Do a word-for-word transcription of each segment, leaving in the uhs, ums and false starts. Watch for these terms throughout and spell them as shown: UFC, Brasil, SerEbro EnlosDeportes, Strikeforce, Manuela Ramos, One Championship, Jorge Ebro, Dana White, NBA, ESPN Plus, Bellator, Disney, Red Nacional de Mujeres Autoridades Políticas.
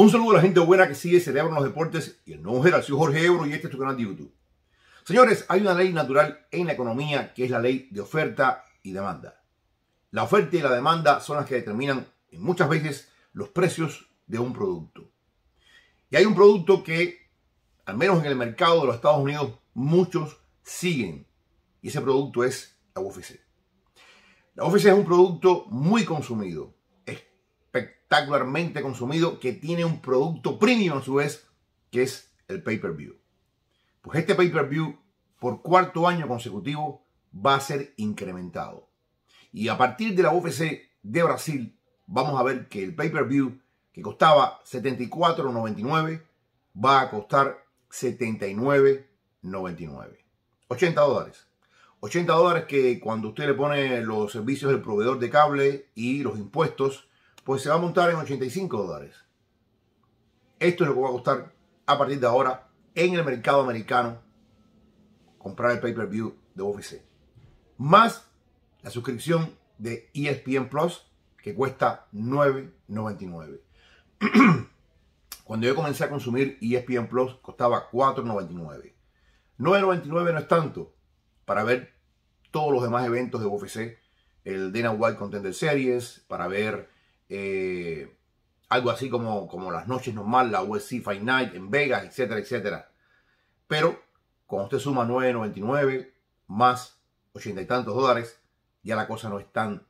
Un saludo a la gente buena que sigue SerEbro en los deportes y el nuevo general. Soy Jorge Ebro y este es tu canal de YouTube. Señores, hay una ley natural en la economía que es la ley de oferta y demanda. La oferta y la demanda son las que determinan en muchas veces los precios de un producto. Y hay un producto que, al menos en el mercado de los Estados Unidos, muchos siguen. Y ese producto es la U F C. La U F C es un producto muy consumido, espectacularmente consumido, que tiene un producto premium a su vez, que es el pay-per-view. Pues este pay-per-view, por cuarto año consecutivo, va a ser incrementado. Y a partir de la U F C de Brasil, vamos a ver que el pay-per-view, que costaba setenta y cuatro noventa y nueve, va a costar setenta y nueve noventa y nueve. ochenta dólares. ochenta dólares que cuando usted le pone los servicios del proveedor de cable y los impuestos, pues se va a montar en ochenta y cinco dólares. Esto es lo que va a costar a partir de ahora en el mercado americano comprar el pay-per-view de U F C. Más la suscripción de E S P N Plus que cuesta nueve noventa y nueve. Cuando yo comencé a consumir E S P N Plus costaba cuatro noventa y nueve. nueve noventa y nueve no es tanto para ver todos los demás eventos de U F C, el Dana White Contender Series, para ver eh, algo así como, como las noches normales, la U F C Fight Night en Vegas, etcétera, etcétera. Pero cuando usted suma nueve noventa y nueve más ochenta y tantos dólares, ya la cosa no es tan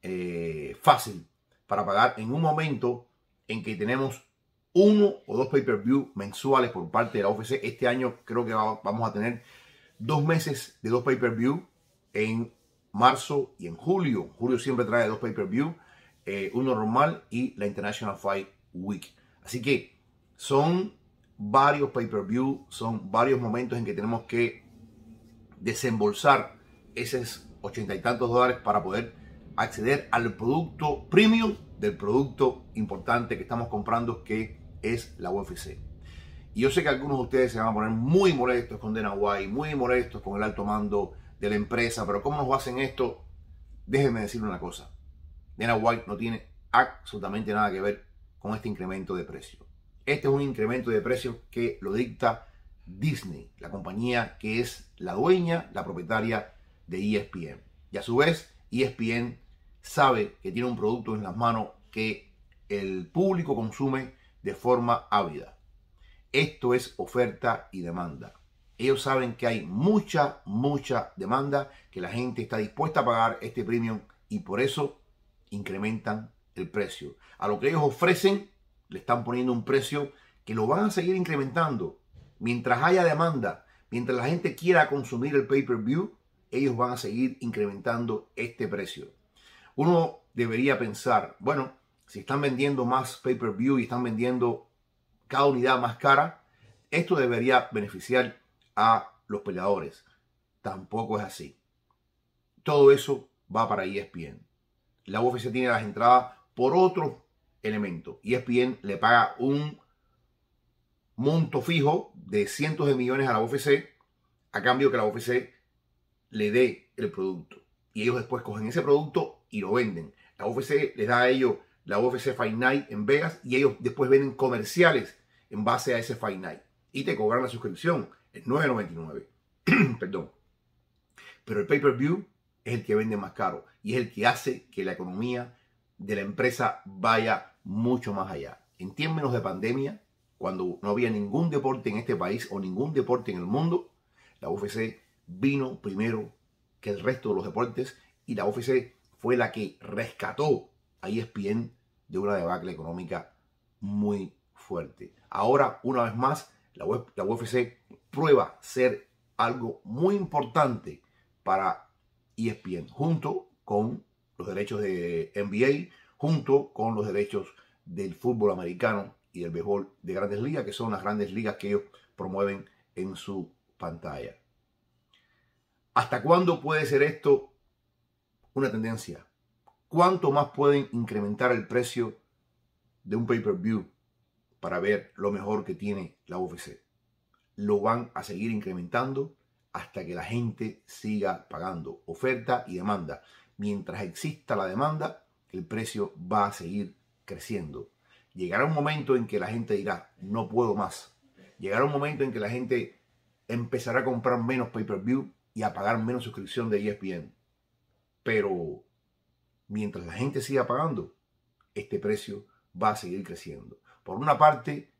eh, fácil para pagar en un momento en que tenemos uno o dos pay-per-view mensuales por parte de la U F C. Este año creo que va, vamos a tener dos meses de dos pay-per-view en marzo y en julio. Julio siempre trae dos pay-per-view, eh, uno normal y la International Fight Week. Así que son varios pay-per-view, son varios momentos en que tenemos que desembolsar esos ochenta y tantos dólares para poder acceder al producto premium del producto importante que estamos comprando, que es la U F C. Y yo sé que algunos de ustedes se van a poner muy molestos con Dana White, muy molestos con el alto mando de la empresa. Pero ¿cómo nos hacen esto? Déjenme decirle una cosa. Dana White no tiene absolutamente nada que ver con este incremento de precio. Este es un incremento de precio que lo dicta Disney, la compañía que es la dueña, la propietaria de E S P N. Y a su vez, E S P N sabe que tiene un producto en las manos que el público consume de forma ávida. Esto es oferta y demanda. Ellos saben que hay mucha, mucha demanda, que la gente está dispuesta a pagar este premium y por eso incrementan el precio. A lo que ellos ofrecen le están poniendo un precio que lo van a seguir incrementando. Mientras haya demanda, mientras la gente quiera consumir el pay-per-view, ellos van a seguir incrementando este precio. Uno debería pensar, bueno, si están vendiendo más pay-per-view y están vendiendo cada unidad más cara, esto debería beneficiar a los peleadores. Tampoco es así. Todo eso va para E S P N. La U F C tiene las entradas por otro elemento. E S P N le paga un monto fijo de cientos de millones a la U F C a cambio que la U F C le dé el producto. Y ellos después cogen ese producto y lo venden. La U F C les da a ellos la U F C Fight Night en Vegas y ellos después venden comerciales en base a ese Fight Night y te cobran la suscripción, el nueve noventa y nueve. Perdón. Pero el pay-per-view es el que vende más caro y es el que hace que la economía de la empresa vaya mucho más allá. En términos de pandemia, cuando no había ningún deporte en este país o ningún deporte en el mundo, la U F C vino primero que el resto de los deportes y la U F C fue la que rescató a E S P N de una debacle económica muy fuerte. Ahora, una vez más, la U F C prueba ser algo muy importante para E S P N, junto con los derechos de N B A, junto con los derechos del fútbol americano y del béisbol de grandes ligas, que son las grandes ligas que ellos promueven en su pantalla. ¿Hasta cuándo puede ser esto una tendencia? ¿Cuánto más pueden incrementar el precio de un pay-per-view para ver lo mejor que tiene la U F C? Lo van a seguir incrementando hasta que la gente siga pagando. Oferta y demanda. Mientras exista la demanda, el precio va a seguir creciendo. llegará un momento en que la gente dirá, no puedo más. Llegará un momento en que la gente empezará a comprar menos pay-per-view y a pagar menos suscripción de E S P N. Pero mientras la gente siga pagando, este precio va a seguir creciendo. Por una parte,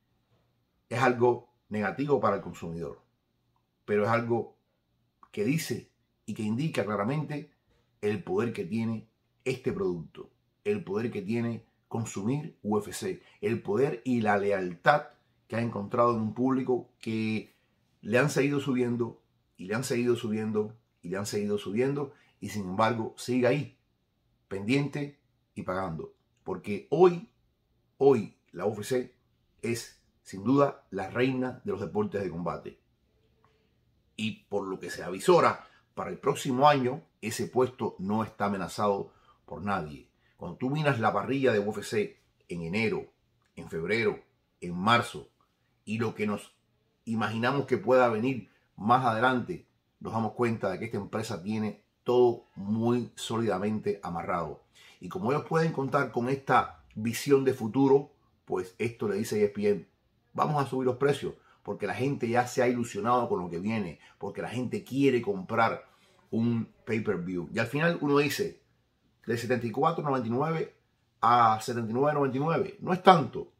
es algo negativo para el consumidor, pero es algo que dice y que indica claramente el poder que tiene este producto, el poder que tiene consumir U F C, el poder y la lealtad que ha encontrado en un público que le han seguido subiendo y le han seguido subiendo y le han seguido subiendo y sin embargo sigue ahí, pendiente y pagando. Porque hoy, hoy la U F C es sin duda la reina de los deportes de combate. Y por lo que se avisora para el próximo año, ese puesto no está amenazado por nadie. Cuando tú miras la parrilla de U F C en enero, en febrero, en marzo y lo que nos imaginamos que pueda venir más adelante, nos damos cuenta de que esta empresa tiene todo muy sólidamente amarrado. Y como ellos pueden contar con esta visión de futuro, pues esto le dice E S P N, vamos a subir los precios, porque la gente ya se ha ilusionado con lo que viene, porque la gente quiere comprar un pay-per-view. Y al final uno dice, de setenta y cuatro noventa y nueve a setenta y nueve noventa y nueve, no es tanto,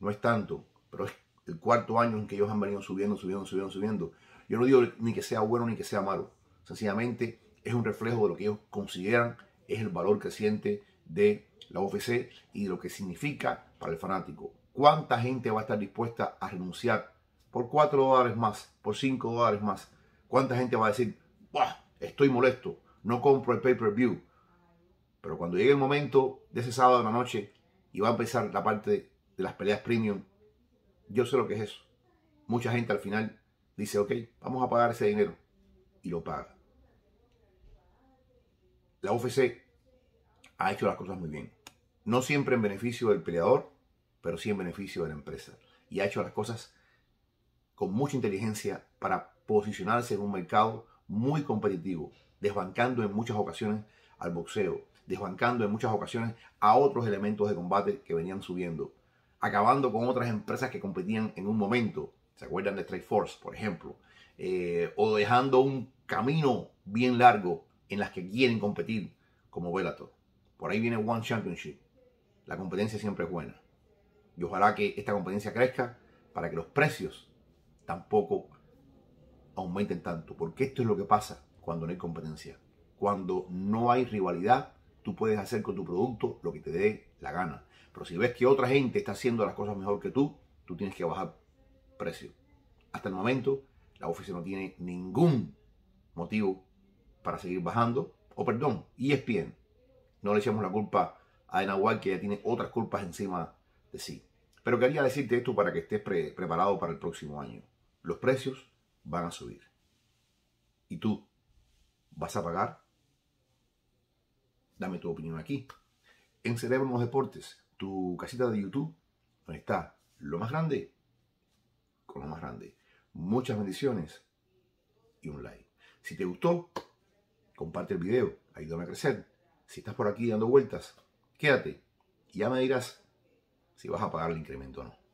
no es tanto, pero es el cuarto año en que ellos han venido subiendo, subiendo, subiendo, subiendo. Yo no digo ni que sea bueno ni que sea malo, sencillamente es un reflejo de lo que ellos consideran es el valor creciente de la U F C y lo que significa para el fanático. ¿Cuánta gente va a estar dispuesta a renunciar por cuatro dólares más, por cinco dólares más? ¿Cuánta gente va a decir, "Buah, estoy molesto, no compro el pay-per-view"? Pero cuando llegue el momento de ese sábado de la noche y va a empezar la parte de las peleas premium, yo sé lo que es eso. Mucha gente al final dice, ok, vamos a pagar ese dinero y lo paga. La U F C ha hecho las cosas muy bien. No siempre en beneficio del peleador, pero sí en beneficio de la empresa. Y ha hecho las cosas con mucha inteligencia para posicionarse en un mercado muy competitivo, desbancando en muchas ocasiones al boxeo, desbancando en muchas ocasiones a otros elementos de combate que venían subiendo, acabando con otras empresas que competían en un momento. ¿Se acuerdan de Strikeforce, por ejemplo? Eh, o dejando un camino bien largo en las que quieren competir, como Bellator. Por ahí viene One Championship. La competencia siempre es buena. Y ojalá que esta competencia crezca para que los precios tampoco aumenten tanto. Porque esto es lo que pasa cuando no hay competencia. Cuando no hay rivalidad, tú puedes hacer con tu producto lo que te dé la gana. Pero si ves que otra gente está haciendo las cosas mejor que tú, tú tienes que bajar precio. Hasta el momento, la U F C no tiene ningún motivo para seguir bajando. O perdón, E S P N. No le echemos la culpa a Dana White, que ya tiene otras culpas encima de sí. Pero quería decirte esto para que estés pre preparado para el próximo año. Los precios van a subir. ¿Y tú vas a pagar? Dame tu opinión aquí. En SerEbro EnlosDeportes, tu casita de YouTube, donde está lo más grande con lo más grande. Muchas bendiciones y un like. Si te gustó, comparte el video, ayúdame a crecer. Si estás por aquí dando vueltas, quédate y ya me dirás si vas a pagar el incremento o no.